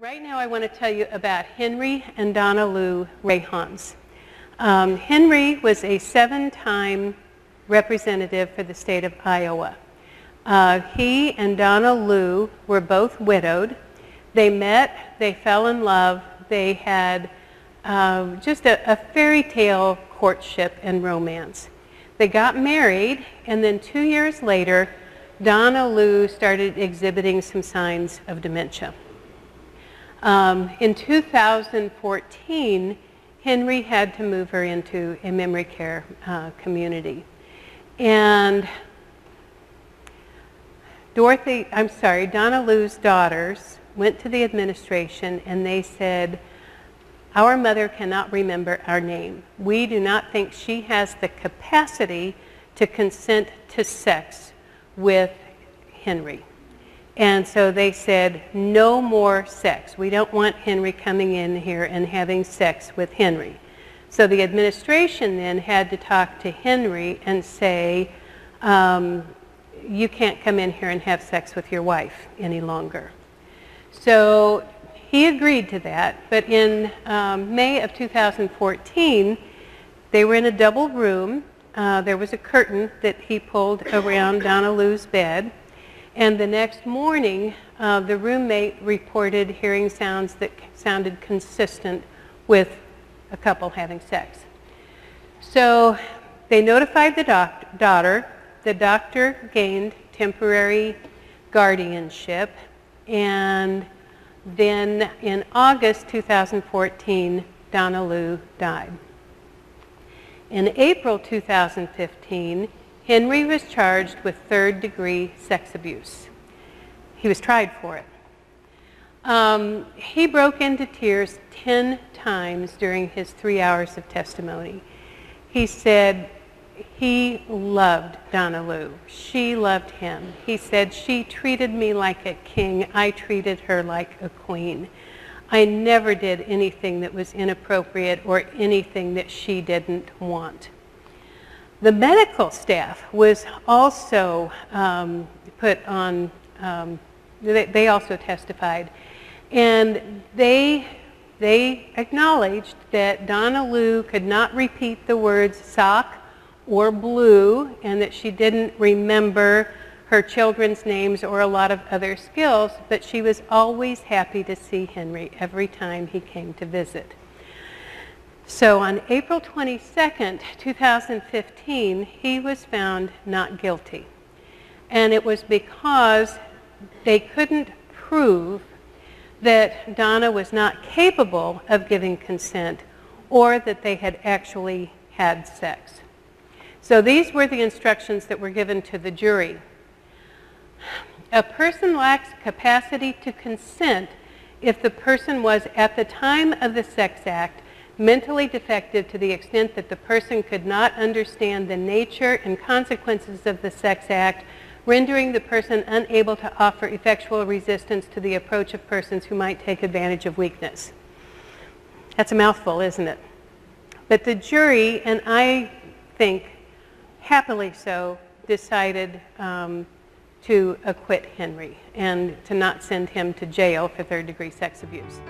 Right now I want to tell you about Henry and Donna Lou Rayhons. Henry was a 7-time representative for the state of Iowa. He and Donna Lou were both widowed. They met, they fell in love, they had just a fairy tale courtship and romance. They got married, and then 2 years later, Donna Lou started exhibiting some signs of dementia. In 2014, Henry had to move her into a memory care community. And Donna Lou's daughters went to the administration and they said, "Our mother cannot remember our name. We do not think she has the capacity to consent to sex with Henry." And so they said, "No more sex. We don't want Henry coming in here and having sex with Henry." So the administration then had to talk to Henry and say, "You can't come in here and have sex with your wife any longer." So he agreed to that, but in May of 2014, they were in a double room. There was a curtain that he pulled around Donna Lou's bed. And the next morning, the roommate reported hearing sounds that sounded consistent with a couple having sex. So they notified the daughter. The doctor gained temporary guardianship. And then in August 2014, Donna Lou died. In April 2015, Henry was charged with third-degree sex abuse. He was tried for it. He broke into tears 10 times during his 3 hours of testimony. He said he loved Donna Lou. She loved him. He said, "She treated me like a king. I treated her like a queen. I never did anything that was inappropriate or anything that she didn't want." The medical staff was also put on, they also testified, and they acknowledged that Donna Lou could not repeat the words sock or blue, and that she didn't remember her children's names or a lot of other skills, but she was always happy to see Henry every time he came to visit. So on April 22nd, 2015, he was found not guilty. And it was because they couldn't prove that Donna was not capable of giving consent or that they had actually had sex. So these were the instructions that were given to the jury. A person lacks capacity to consent if the person was, at the time of the sex act, mentally defective to the extent that the person could not understand the nature and consequences of the sex act, rendering the person unable to offer effectual resistance to the approach of persons who might take advantage of weakness. That's a mouthful, isn't it? But the jury, and I think happily so, decided to acquit Henry and to not send him to jail for third-degree sex abuse.